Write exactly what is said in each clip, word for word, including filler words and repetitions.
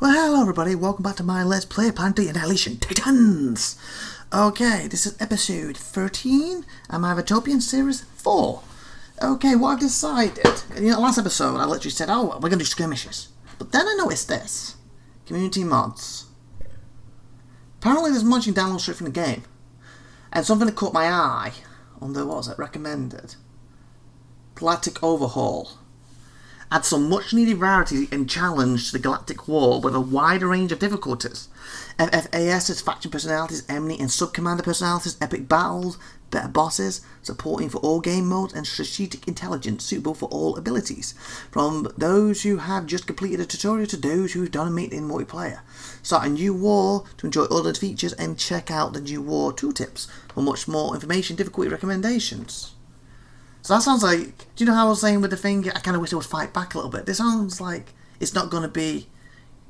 Well, hello everybody, welcome back to my Let's Play Planetary Annihilation: Titans! Okay, this is episode thirteen, and my Ivatopia series four. Okay, what I've decided, you know, last episode I literally said, oh, we're going to do skirmishes. But then I noticed this. Community mods. Apparently there's much you can download straight from the game. And something that caught my eye on the, what was it, recommended? Galactic Overhaul. Add some much-needed variety and challenge to the Galactic War with a wider range of difficulties. F F A S's faction personalities, enemy and sub-commander personalities, epic battles, better bosses, supporting for all game modes, and strategic intelligence suitable for all abilities. From those who have just completed a tutorial to those who have dominate in multiplayer. Start a new war to enjoy all the features and check out the new war tooltips for much more information, difficulty recommendations. So that sounds like, do you know how I was saying with the thing, I kind of wish I would fight back a little bit? This sounds like it's not going to be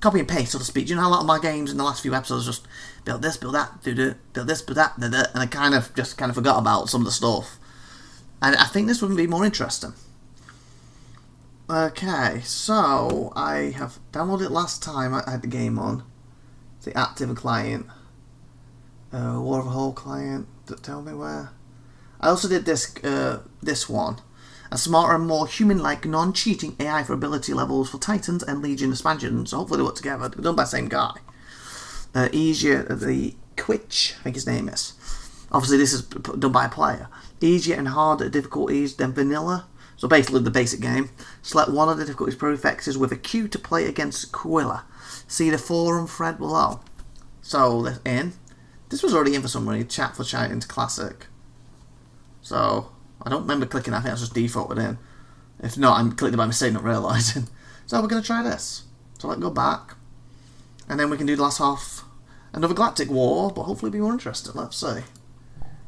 copy and paste, so to speak. Do you know how a lot of my games in the last few episodes just build this, build that, do do, build this, build that, do do, and I kind of just kind of forgot about some of the stuff. And I think this would be more interesting. Okay, so I have downloaded it last time I had the game on. It's the active client. Uh, War of a Whole client. Does it tell me where? I also did this uh, this one, a smarter and more human-like, non-cheating A I for ability levels for Titans and Legion expansions. So hopefully they work together. They're done by the same guy. Uh, easier, the Quitch, I think his name is. Obviously this is done by a player. Easier and harder difficulties than vanilla. So basically the basic game. Select one of the difficulties prefixes with a Q to play against Quilla. See the forum thread below. So that's in. This was already in for some reason. Chat for chat into classic. So, I don't remember clicking, I think I was just defaulted in. If not, I'm clicking by mistake, not realising. So we're going to try this. So let's go back. And then we can do the last half. Another Galactic War, but hopefully it'll be more interesting. Let's see.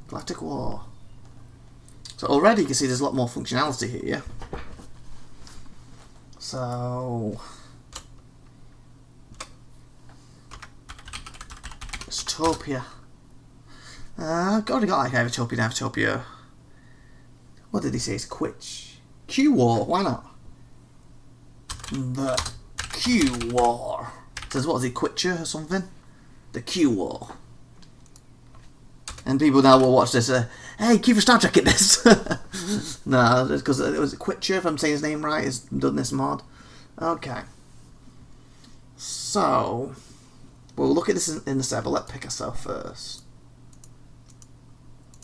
Galactic War. So already you can see there's a lot more functionality here. So... Ivatopia. Uh, I've already got like Ivatopia and Ivatopia. What did he say? It's Quitch. Q War, why not? The Q War. It says, what is it, Quitcher or something? The Q War. And people now will watch this, uh, hey, Q for Star Trek at this. No, it's because it was Quitcher, if I'm saying his name right, has done this mod. Okay. So, we'll look at this in, in a second, but let's pick ourselves first.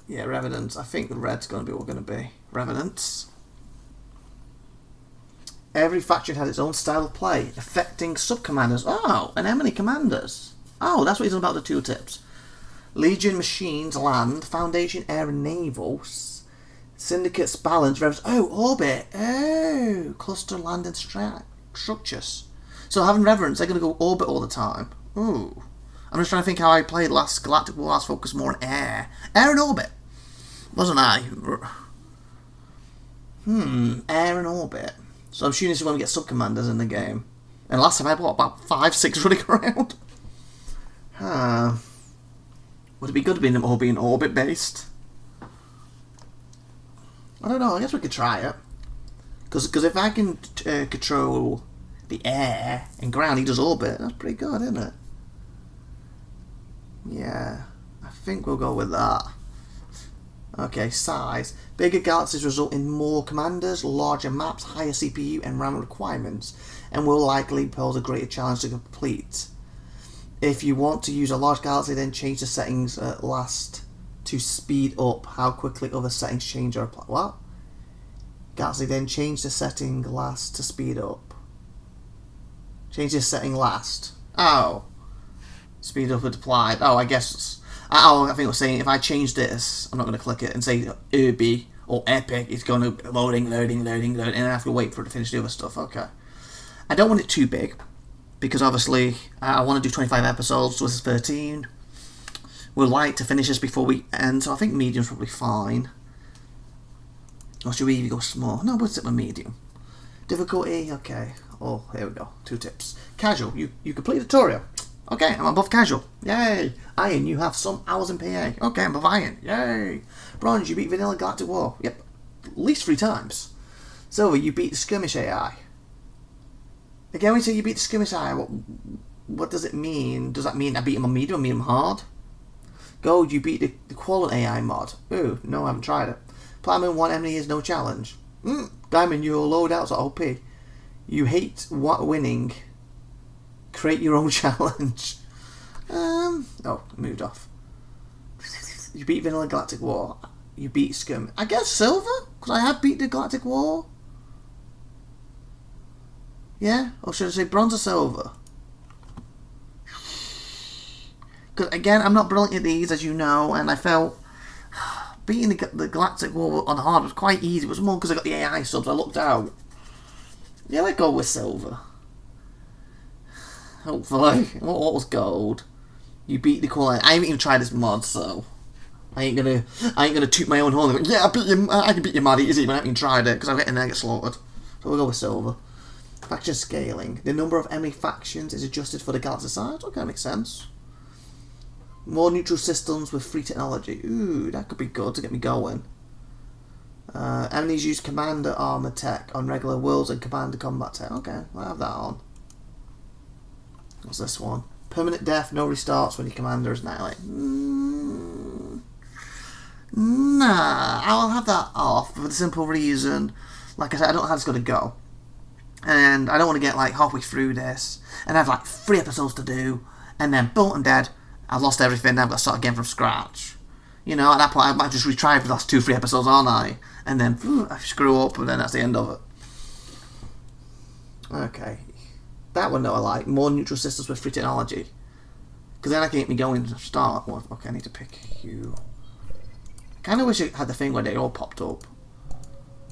Yeah, Revenants. I think red's going to be what we're going to be. Revenants. Every faction has its own style of play, affecting sub-commanders. Oh, and enemy commanders. Oh, that's what he's on about, the two tips. Legion, machines, land, foundation, air and naval, syndicates, balance, revs. Oh, orbit. Oh, cluster, land and strat structures. So having reverence, they're going to go orbit all the time. Ooh. I'm just trying to think how I played last Galactic War. I was focused more on air. Air and orbit. Wasn't I? Hmm. Air and orbit. So I'm assuming this is when we get sub-commanders in the game. And last time I had, what, about five, six running around? Huh. Would it be good to be them all being orbit-based? I don't know. I guess we could try it. Because if I can uh, control the air and ground, he does orbit. That's pretty good, isn't it? Yeah, I think we'll go with that. Okay, size. Bigger galaxies result in more commanders, larger maps, higher C P U and RAM requirements, and will likely pose a greater challenge to complete. If you want to use a large galaxy, then change the settings at last to speed up how quickly other settings change or apply. What? Galaxy, then change the setting last to speed up. Change the setting last. Oh. Speed up and applied. Oh, I guess. Oh, I think I was saying if I change this, I'm not going to click it and say Ubi or Epic. It's going to be loading, loading, loading, loading, and I have to wait for it to finish the other stuff. Okay. I don't want it too big because obviously I want to do twenty-five episodes. So this is thirteen. We'd like to finish this before we end, so I think medium's probably fine. Or should we even go small? No, we'll sit with medium. Difficulty. Okay. Oh, here we go. Two tips. Casual. You you complete the tutorial. Okay, I'm above casual. Yay! Iron, you have some hours in P A. Okay, I'm above iron. Yay! Bronze, you beat vanilla Galactic War. Yep, at least three times. Silver, you beat the skirmish A I. Again, when you say you beat the Skirmishire, what, what does it mean? Does that mean I beat him on medium or medium hard? Gold, you beat the, the Qualent A I mod. Ooh, no, I haven't tried it. Platinum one enemy is no challenge. Mm. Diamond, your loadouts are O P. You hate what winning. Create your own challenge. Um, oh, moved off. You beat Vanilla Galactic War. You beat Skirmish. I guess silver? Because I have beat the Galactic War. Yeah? Or should I say bronze or silver? Because, again, I'm not brilliant at these, as you know, and I felt beating the, the Galactic War on hard was quite easy. It was more because I got the A I subs. I looked out. Yeah, I go with silver. Hopefully. What, what was gold? You beat the Qualent. I haven't even tried this mod, so I ain't gonna, I ain't gonna toot my own horn. Yeah, I beat you. I can beat your mod easy, but I haven't even tried it because I'm getting there, I get slaughtered. So we'll go with silver. Faction scaling. The number of enemy factions is adjusted for the galaxy size. Okay, that makes sense. More neutral systems with free technology. Ooh, that could be good to get me going. Uh, enemies use commander armor tech on regular worlds and commander combat tech. Okay, I have that on. What's this one? Permanent death, no restarts when your commander is annihilated. Mm. Nah, I'll have that off for the simple reason, like I said, I don't know how it's going to go. And I don't want to get like halfway through this and have like three episodes to do and then boom, I'm dead. I've lost everything, now I've got to start again from scratch. You know, at that point I might just retry for the last two, three episodes, aren't I? And then phew, I screw up and then that's the end of it. Okay. That one though I like. More neutral systems with free technology. Because then I can get me going to start. Well, okay, I need to pick you. I kind of wish it had the thing where they all popped up.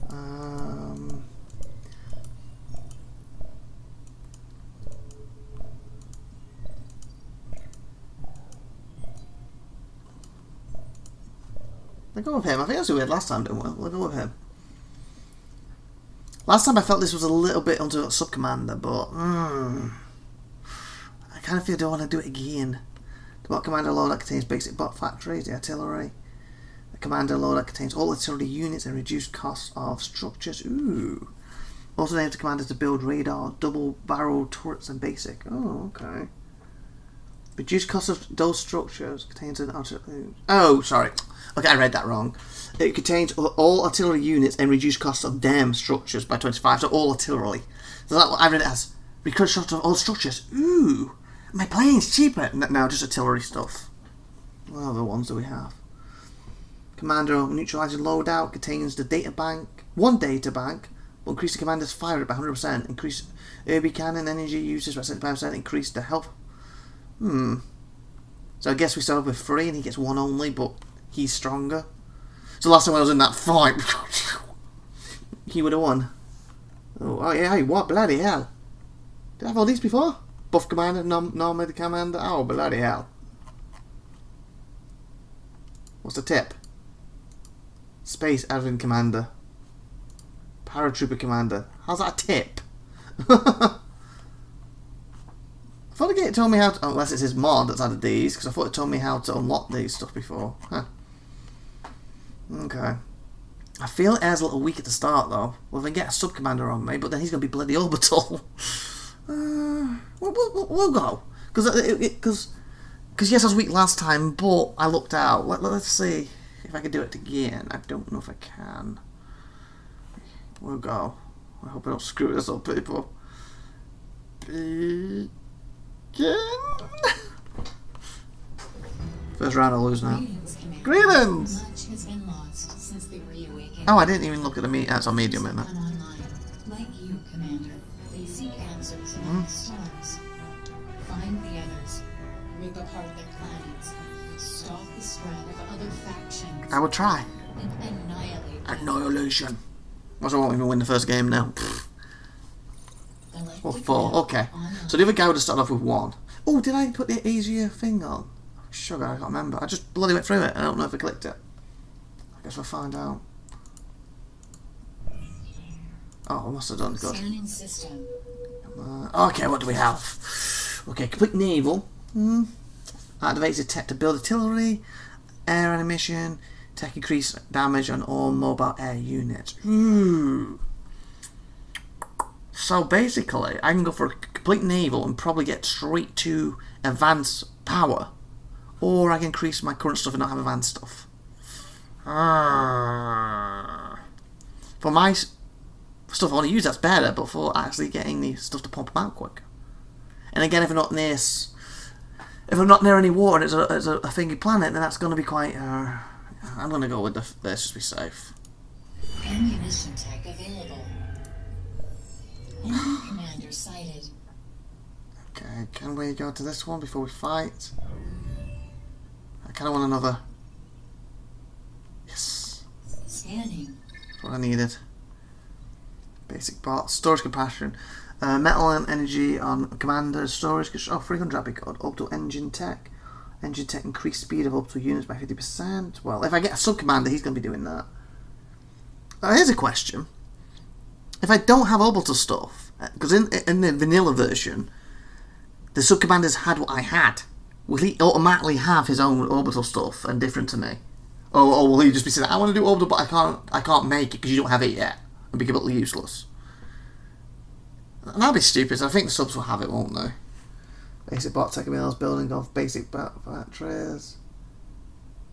Um... I'll go with him. I think that's what we had last time, didn't we? We'll go with him. Last time I felt this was a little bit under sub-commander, but mm, I kind of feel I don't want to do it again. The bot commander loadout contains basic bot factories, the artillery. The commander loadout contains all artillery units and reduced costs of structures. Ooh. Also enables the commander to build radar, double barrel turrets and basic. Oh, okay. Reduced cost of those structures contains an artillery... Oh, sorry. Okay, I read that wrong. It contains all artillery units and reduced cost of damn structures by twenty-five, so all artillery. So that I read it as reduced cost of all structures. Ooh, my plane's cheaper. No, just artillery stuff. What other ones do we have? Commander neutralizer loadout contains the data bank, one data bank, will increase the commander's fire rate by one hundred percent, increase U R B cannon energy usage by seventy-five percent, increase the health. Hmm. So I guess we start with three and he gets one only, but he's stronger. So last time I was in that fight, he would have won. Oh, oh yeah, what? Bloody hell. Did I have all these before? Buff commander, normally the commander. Oh, bloody hell. What's the tip? Space Admin commander. Paratrooper commander. How's that a tip? I thought it told me how to, unless it's his mod that's added these, because I thought it told me how to unlock these stuff before. Huh. Okay. I feel Air's a little weak at the start, though. Well, if I get a sub-commander on me, but then he's going to be bloody orbital. uh, we'll, we'll, we'll go. Because, yes, I was weak last time, but I looked out. Let, let's see if I can do it again. I don't know if I can. We'll go. I hope I don't screw this up, people. Be Again? First round I lose now. Greetings! Oh, I didn't even look at the meat. That's on medium, isn't it? Like you, Commander, they seek answers among the stars. Find the others, rip apart their planets, stalk the strand of other factions. I will try. And annihilate. Annihilation. What's I won't even win the first game now. Or four, okay. So the other guy would have started off with one. Oh, did I put the easier thing on? Sugar, I can't remember. I just bloody went through it. I don't know if I clicked it. I guess we'll find out. Oh, I must have done good. Uh, okay, what do we have? Okay, complete naval. Hmm. Activates the tech to build artillery, air animation, tech increase damage on all mobile air units. Ooh. So basically, I can go for complete naval and probably get straight to advanced power. Or I can increase my current stuff and not have advanced stuff. For my stuff I want to use, that's better, but for actually getting the stuff to pump them out quick. And again, if I'm not near, if I'm not near any water and it's a, it's a thingy planet, then that's going to be quite... Uh, I'm going to go with the, this to be safe. Ammunition tech available. Enemy commander sighted. Okay, can we go to this one before we fight? I kind of want another. Yes. Scanning. That's what I needed. Basic bot. Storage compassion. Uh, metal and energy on commander. Storage. Oh, frequent rapid code. Up to engine tech. Engine tech increased speed of up to units by fifty percent. Well, if I get a sub commander, he's going to be doing that. Uh, here's a question. If I don't have Obelta stuff, because in, in the vanilla version, the sub commanders had what I had. Will he automatically have his own orbital stuff and different to me? Or, or will he just be saying, I want to do orbital, but I can't I can't make it because you don't have it yet, and be completely useless? And that'd be stupid, so I think the subs will have it, won't they? Basic bot tech emails, building of basic batteries,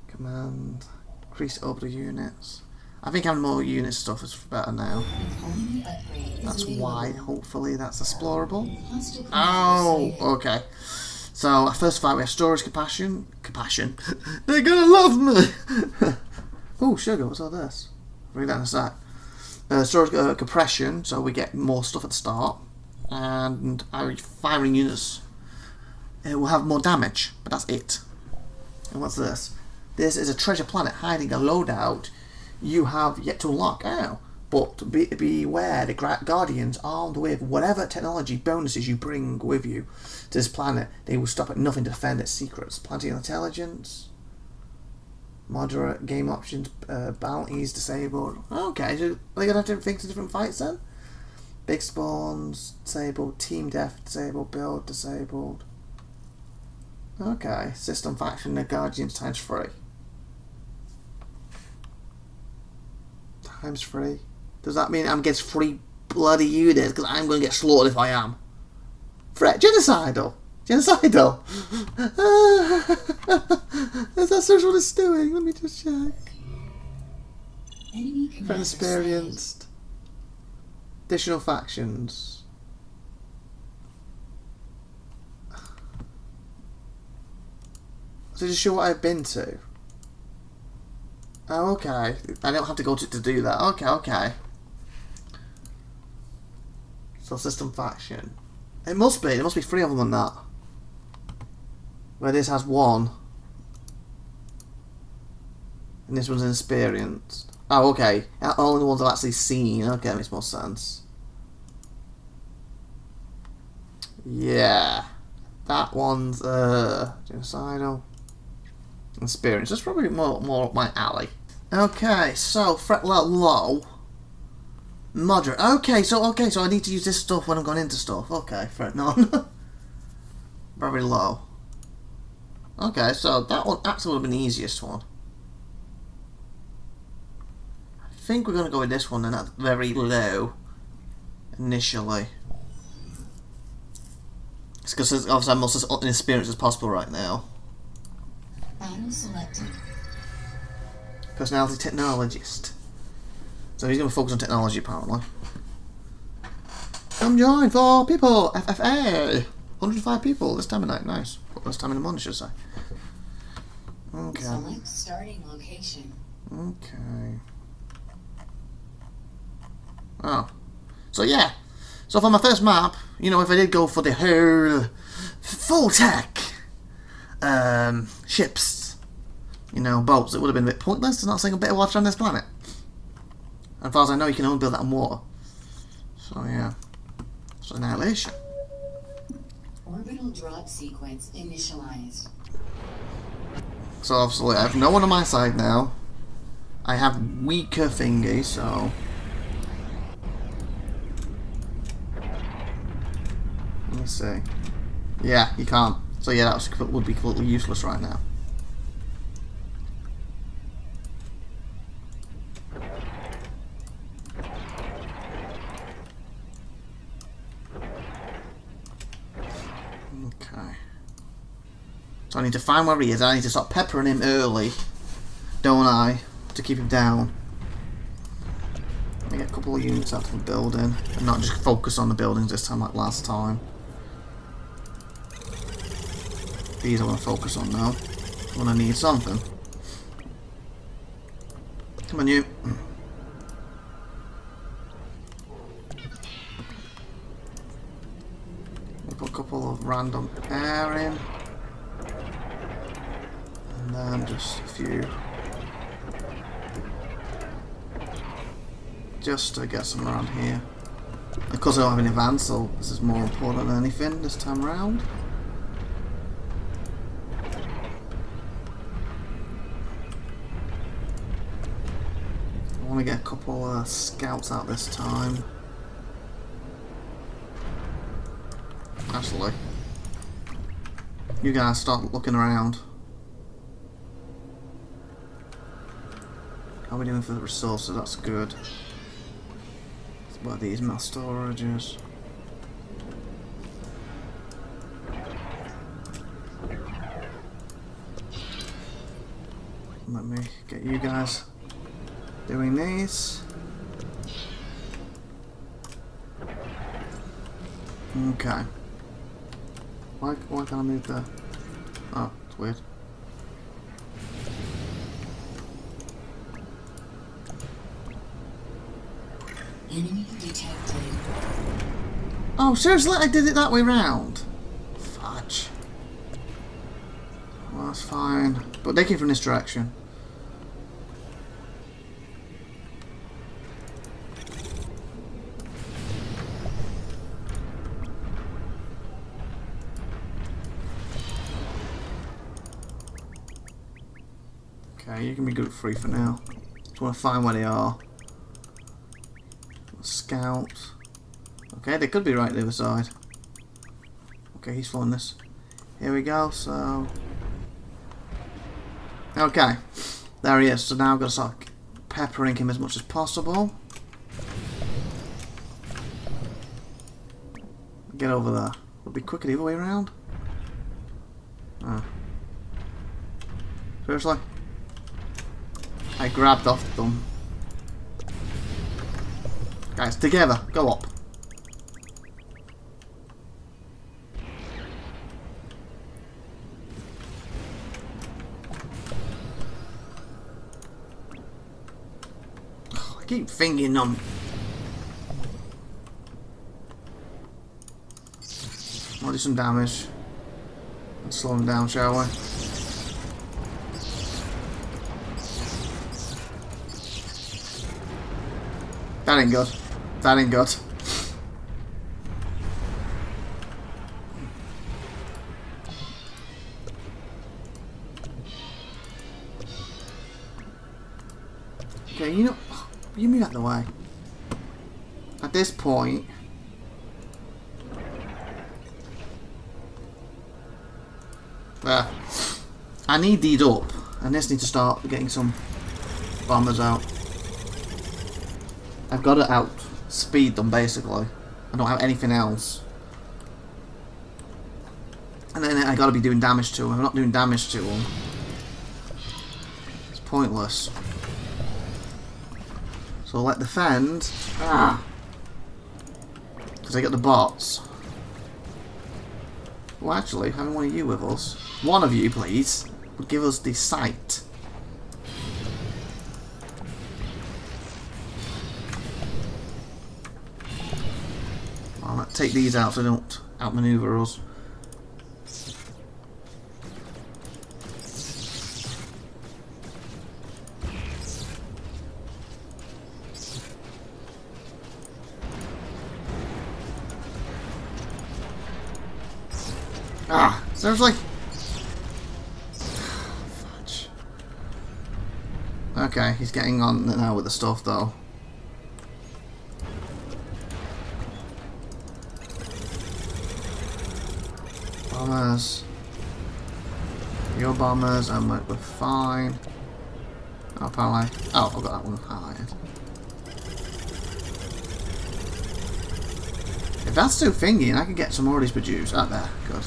command, increase orbital units. I think having more unit stuff is better now. That's wide, hopefully that's explorable. Oh, okay. So, our first fight, we have storage, compassion. Compassion. They're gonna love me! Oh, sugar, what's all this? I'll read that in a sec. Uh, storage, uh, compression, so we get more stuff at the start. And our firing units uh, will have more damage, but that's it. And what's this? This is a treasure planet hiding a loadout you have yet to unlock. Oh, but be, beware, the Guardians, armed with whatever technology bonuses you bring with you to this planet, they will stop at nothing to defend its secrets. Planetary Intelligence, moderate game options, uh, bounties disabled. Okay, so are they going to have different things in different fights then? Big spawns, disabled, team death, disabled, build, disabled. Okay, system faction, the Guardians times three. Times three. Does that mean I'm getting three bloody units? Because I'm going to get slaughtered if I am. Threat. Genocidal. Genocidal. Is that sort of what it's doing? Let me just check. Enemy commander experienced. Side. Additional factions. So just show what I've been to. Oh, okay. I don't have to go to to do that. Okay, okay. So system faction. It must be. There must be three of them on that. Where this has one. And this one's experienced. Oh, okay. Only the ones I've actually seen. Okay, that makes more sense. Yeah. That one's, uh... genocidal. Experience. That's probably more, more up my alley. Okay, so threat level low, moderate. Okay, so okay, so I need to use this stuff when I'm going into stuff. Okay, threat none. Very low. Okay, so that one actually would have been the easiest one. I think we're gonna go with this one, and that's very low initially. It's because obviously I'm most as inexperienced as possible right now. Selected. Personality technologist. So he's going to focus on technology apparently. Come join for people! F F A! one hundred five people this time of night, nice. Well, this time in the morning, should I say. Okay. Select starting location. Okay. Oh. So yeah. So for my first map, you know, if I did go for the whole full tech um, ships, you know, boats, it would have been a bit pointless. There's not a single bit of water on this planet. As far as I know, you can only build that on water. So yeah, so annihilation. Orbital drop sequence initialized. So obviously, I have no one on my side now. I have weaker thingy, so. Let me see. Yeah, you can't. So yeah, that was, would be completely useless right now. So I need to find where he is. I need to stop peppering him early, don't I, to keep him down. Let me get a couple of units out of the building and not just focus on the buildings this time like last time. These I want to focus on now when I need something. Come on, you. Put a couple of random air in. And then just a few. Just to get some around here. Because I don't have an advance, so this is more important than anything this time around. I want to get a couple of uh, scouts out this time. Actually, you guys start looking around. How are we doing for the resources? That's good. What are these mass storages? Let me get you guys doing these. Okay. Why, why can't I move there? Oh, it's weird. Enemy detected. Oh, seriously? I did it that way round? Fudge. Well, that's fine. But they came from this direction. You can be good at free for now. Just want to find where they are. Scout. Okay, they could be right the other side. Okay, he's following this. Here we go, so... Okay. There he is. So now I've got to start peppering him as much as possible. Get over there. It'll be quicker the other way around. Oh. Seriously? I grabbed off them. Guys, together, go up. Oh, I keep thinking them. I'll do some damage. Let's slow them down, shall we? That ain't good. That ain't good. Okay, you know, you move out of the way. At this point, there. I need these up, and this needs to start getting some bombers out. I've got to outspeed them, basically. I don't have anything else. And then I got to be doing damage to them. I'm not doing damage to them. It's pointless. So let defend. Ah! Because I got the bots. Well, actually, having one of you with us. One of you, please, would give us the sight. Take these out so they don't outmaneuver us. Ah, seriously? Fudge. Okay, he's getting on now with the stuff though. Bombers. Your bombers, and we're fine. Oh, apparently. Oh, I've got that one highlighted. If that's too thingy, I can get some more of these produced. Out there, good.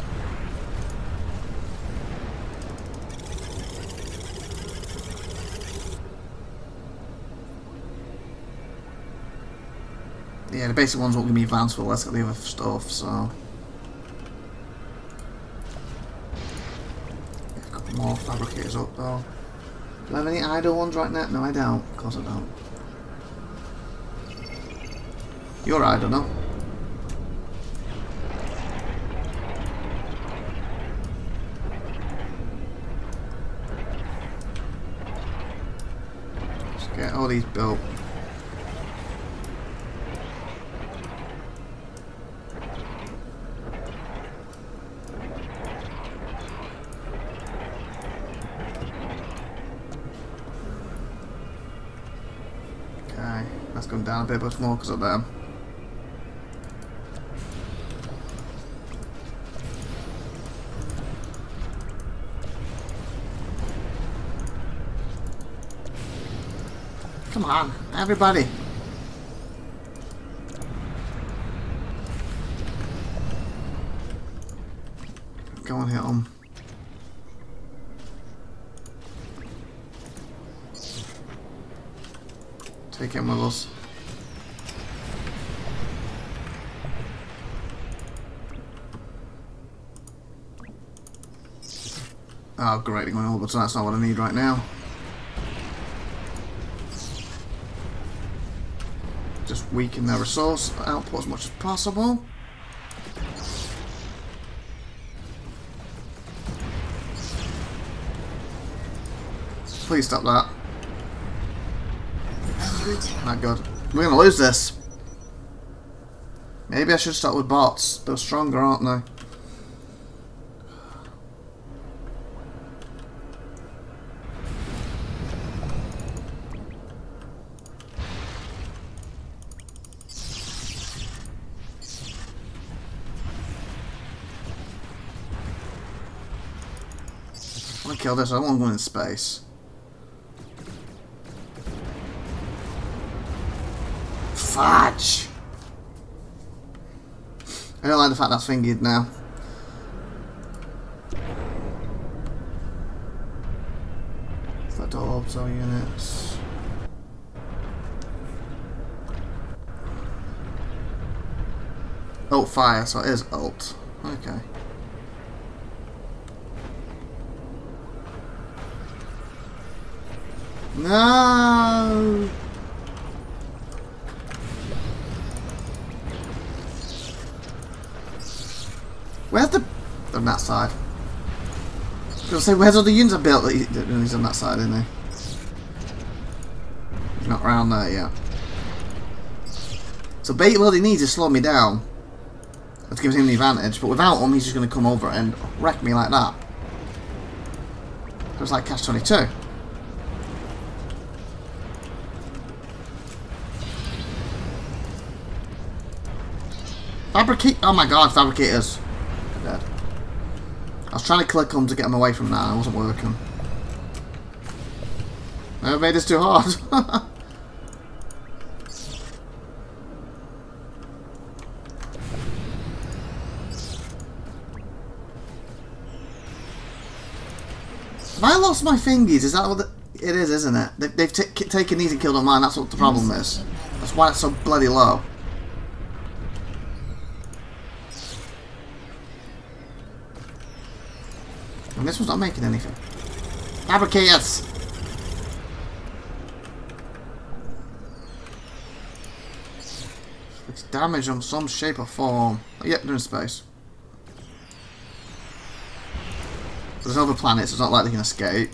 yeah, the basic ones won't give me advance for, let's get the other stuff, so... I've got more fabricators up though. Do I have any idle ones right now? No, I don't. Of course I don't. You're idle now. Let's get all these built. Okay, that's gone down a bit, but more because of them. Come on, everybody. Go and hit them. Take him with us. Oh great, they're going all the time, that's not what I need right now. Just weaken their resource output as much as possible. Please stop that. Not good. We're gonna lose this. Maybe I should start with bots. They're stronger, aren't they? Kill this, I don't want to go in space. Fudge! I don't like the fact that's fingered now. Is that door orb cell units? Alt fire, so it is alt. Okay. No. Where's the... on that side. I was going to say, where's all the units I built that he, he's on that side, isn't he? He's not around there yet. So basically what he needs is slow me down. That gives him the advantage, but without him he's just going to come over and wreck me like that. So it's like catch twenty-two. Fabricate! Oh my god, fabricators! They're dead. I was trying to click them to get them away from that, and it wasn't working. Never made this too hard. Have I lost my fingies? Is that what the, it is, isn't it? They, they've taken these and killed on mine, that's what the problem is. That's why it's so bloody low. And this one's not making anything. Fabricators! It's damage on some shape or form. Oh, yep, they're in space. There's other planets, it's not like they can escape.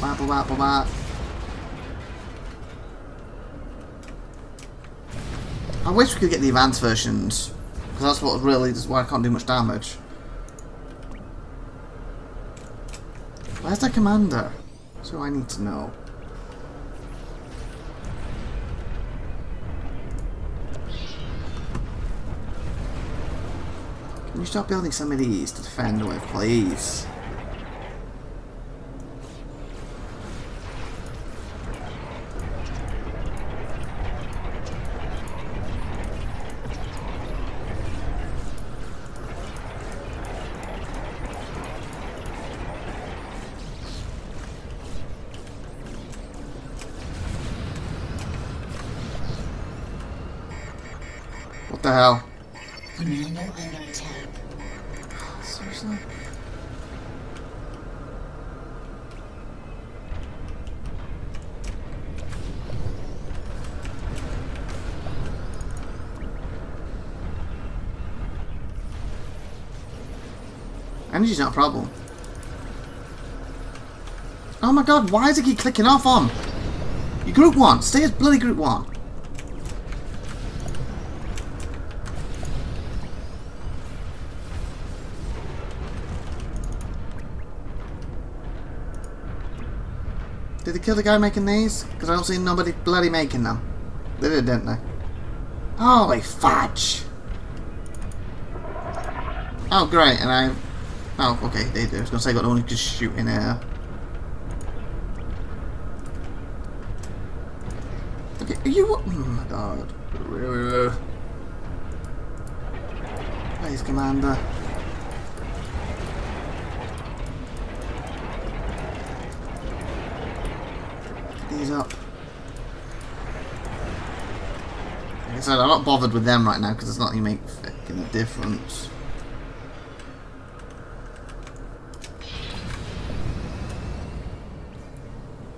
Blah blah blah blah blah. I wish we could get the advanced versions, because that's what really is why I can't do much damage. Where's the commander? That's what I need to know. Can you start building some of these to defend with, please? the hell? Commander under attack. Seriously? Energy's not a problem. Oh my god, why is it keep clicking off on? You group one, stay as bloody group one. Did they kill the guy making these? Because I don't see nobody bloody making them. They did, didn't they? Holy fudge! Oh great, and I... Oh, okay, they do. I was going to say I got the one who could shoot in air. Okay, are you... Oh my god. Please, Commander. These up. Like I said, I'm not bothered with them right now because it's not going to make fucking difference.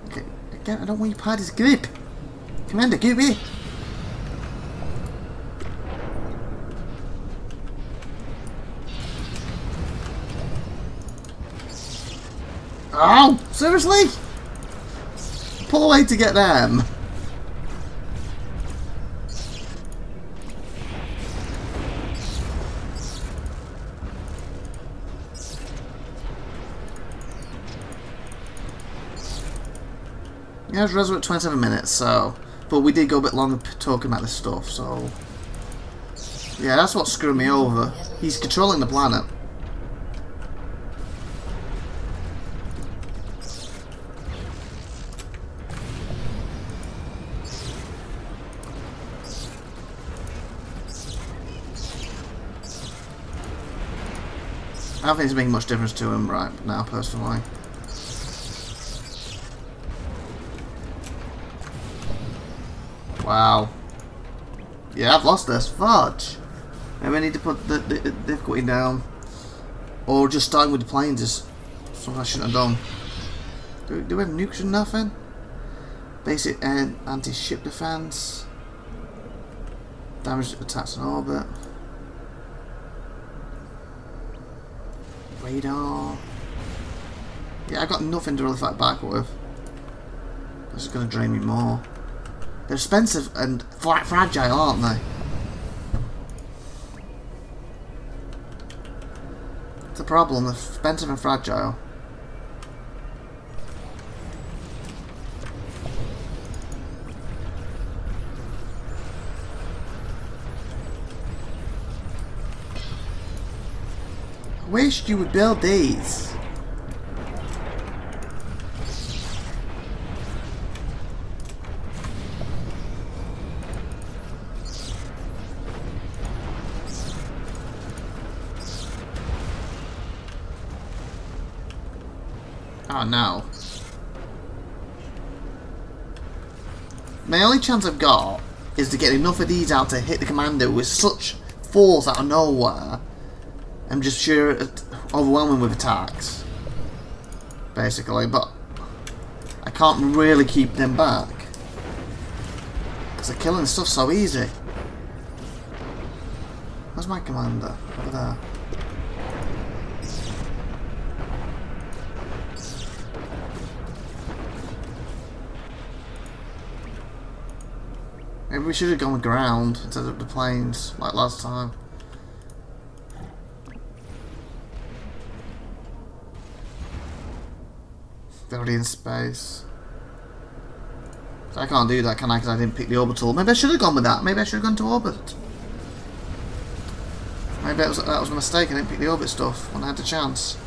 Okay, again, I don't want you part of this grip. Commander, give me. Oh, seriously? Pull away to get them. Yeah, it's resurrect twenty-seven minutes, so but we did go a bit long talking about this stuff, so yeah, that's what screwed me over. He's controlling the planet. I don't think it's making much difference to him right now, personally. Wow. Yeah, I've lost this. Fudge. Maybe I need to put the, the, the difficulty down. Or just starting with the planes is something I shouldn't have done. Do, do we have nukes or nothing? Basic and uh, anti-ship defense. Damage attacks in orbit. Radar. Yeah, I got nothing to really fight back with. This is going to drain me more. They're expensive and fragile, aren't they? It's a problem. They're expensive and fragile. I wish you would build these. Oh no. My only chance I've got is to get enough of these out to hit the commander with such force out of nowhere. I'm just sure it's overwhelming with attacks, basically, but I can't really keep them back because they're killing stuff so easy. Where's my commander? Over there. Maybe we should have gone ground instead of the planes like last time. Already in space. So I can't do that, can I? Because I didn't pick the orbital. Maybe I should have gone with that. Maybe I should have gone to orbit. Maybe that was, that was a mistake. I didn't pick the orbit stuff when I had the chance.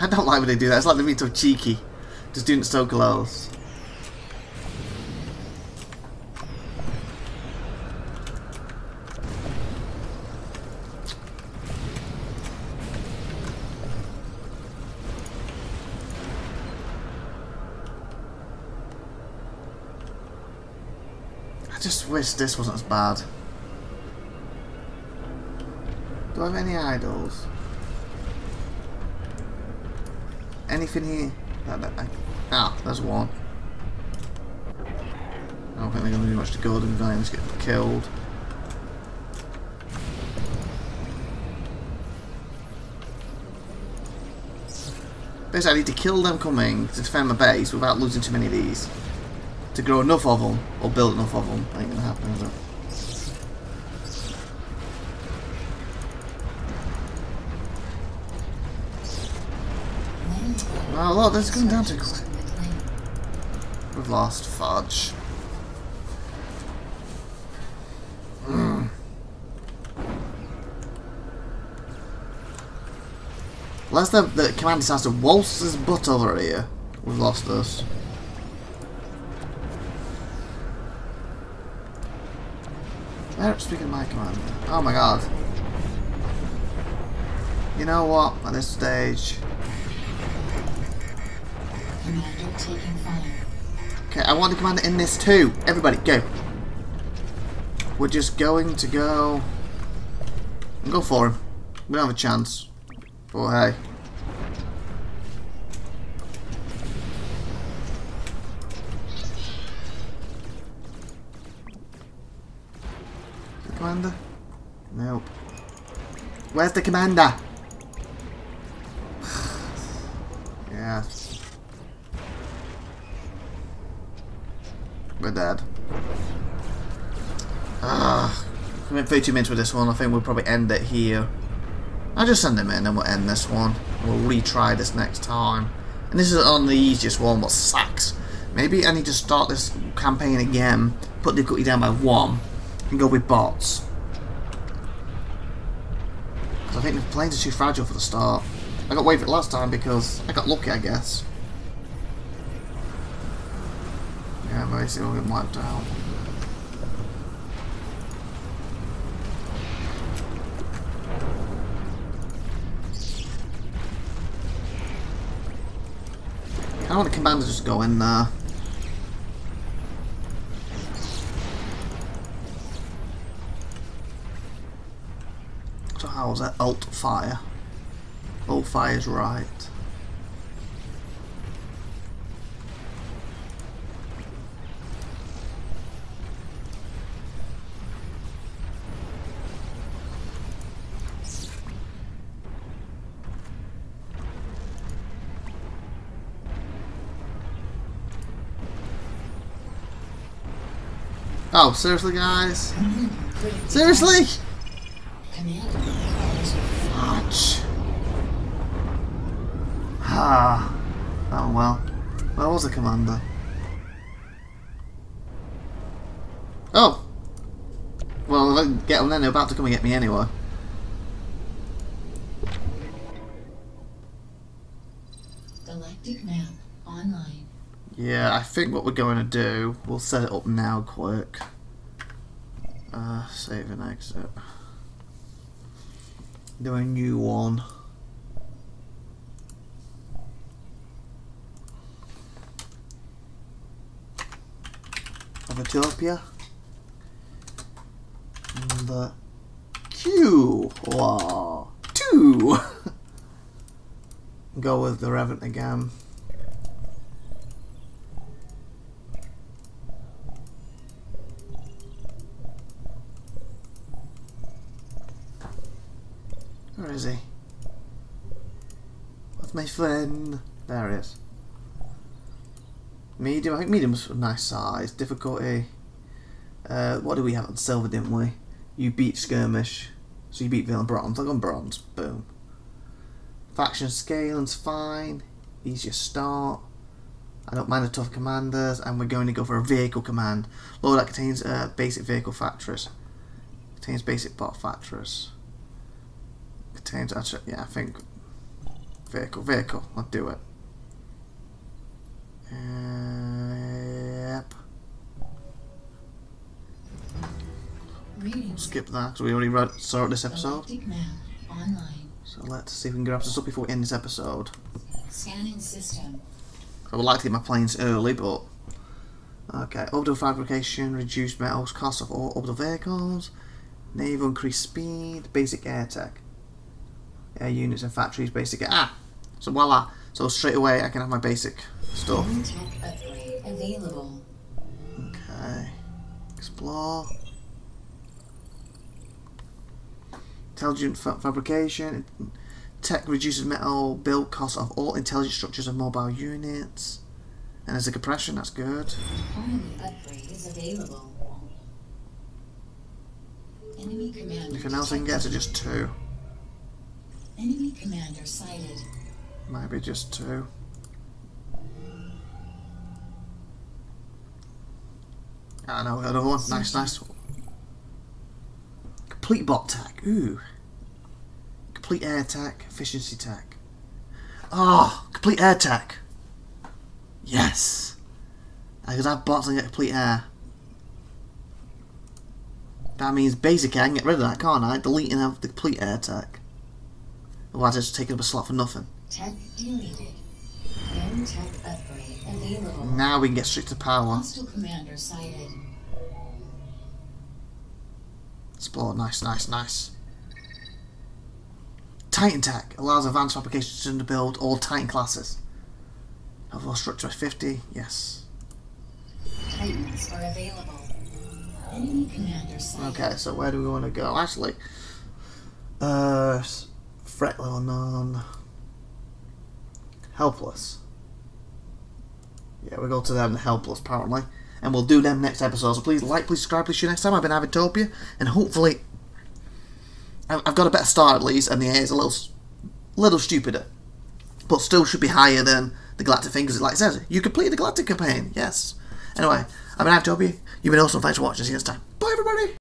I don't like when they do that. It's like they're being so cheeky. Just doing so close. I just wish this wasn't as bad. Do I have any idols? Anything here? No, no, I, ah, there's one. I don't think they're going to do much to good, and Valiant's get killed. Basically, I need to kill them coming to defend my base without losing too many of these. To grow enough of them, or build enough of them, ain't gonna happen, is it? Oh look, this is going down to... We've lost. Fudge. Mm. Unless the, the commander decides to waltz his butt over here, we've lost this. Speaking of my commander. Oh my god. You know what? At this stage. Commander taking fire. Okay, I want the commander in this too. Everybody, go. We're just going to go and go for him. We don't have a chance. But hey. Commander? Nope. Where's the commander? Yeah. We're dead. Ah, we've been thirty minutes with this one. I think we'll probably end it here. I'll just send him in and we'll end this one. We'll retry this next time. And this is on the easiest one, what sucks. Maybe I need to start this campaign again, put the difficulty down by one. And go with bots. Because I think the planes are too fragile for the start. I got waved it last time because I got lucky, I guess. Yeah, basically we'll get wiped out. I don't want the commander to just go in there. How was that? Alt fire. Alt fire's right. Oh, seriously, guys? Seriously? Ah, oh well. Where was the commander? Oh! Well, if I can get on there, they're about to come and get me anyway. Galactic map online. Yeah, I think what we're going to do, we'll set it up now quick. Uh, save and exit. Do a new one. Ivatopia. And the Q wow. two. Go with the Revenant again. Where is he? What's my friend? There he is. Medium, I think medium's a nice size. Difficulty. Uh, what do we have on silver, didn't we? You beat skirmish, so you beat villain bronze. I'll go on bronze. Boom. Faction scaling's fine. Easier start. I don't mind the tough commanders, and we're going to go for a vehicle command. Lord, that contains uh, basic vehicle factories. Contains basic bot factories. Contains actually, yeah, I think. Vehicle, vehicle. Let's do it. Yep. Skip that because we already read, saw it this episode. So let's see if we can grab this up before we end this episode. Scanning system. I would like to get my planes early, but okay. Orbital fabrication, reduced metals, cost of all orbital vehicles, naval increased speed, basic air tech, air units and factories, basic air. Ah, so voila. So straight away I can have my basic stuff. Tech upgrade available. Okay, explore. Intelligent fa fabrication. Tech reduces metal build cost of all intelligent structures and mobile units. And there's a compression, that's good. Enemy upgrade is available. Enemy commander. Nothing else I can get, so just two. Enemy commander sighted. Might be just two. Ah no, we got another one. Nice, nice. Complete bot tech. Ooh. Complete air tech. Efficiency tech. Ah, oh, complete air tech. Yes. I could have bots and get complete air. That means basic air. I can get rid of that, can't I? Delete and have the complete air tech. Otherwise, I just take up a slot for nothing. Tech deleted. No tech upgrade available. Now we can get straight to power. Hostile commander sighted. Explore, nice, nice, nice. Titan Tech allows advanced fabrications to build all Titan classes. Overall structure at fifty, yes. Titans are available. Enemy commander sighted. Okay, so where do we want to go? Actually, uh, threat level none. Helpless. Yeah, we'll go to them, the helpless, apparently. And we'll do them next episode. So please like, please subscribe, please share next time. I've been Ivatopia, and hopefully I've got a better start at least, and the air is a little, little stupider, but still should be higher than the Galactic thing, because like it says, you completed the Galactic campaign. Yes. Anyway, I've been Ivatopia. You've been awesome. Thanks for watching. See you next time. Bye, everybody.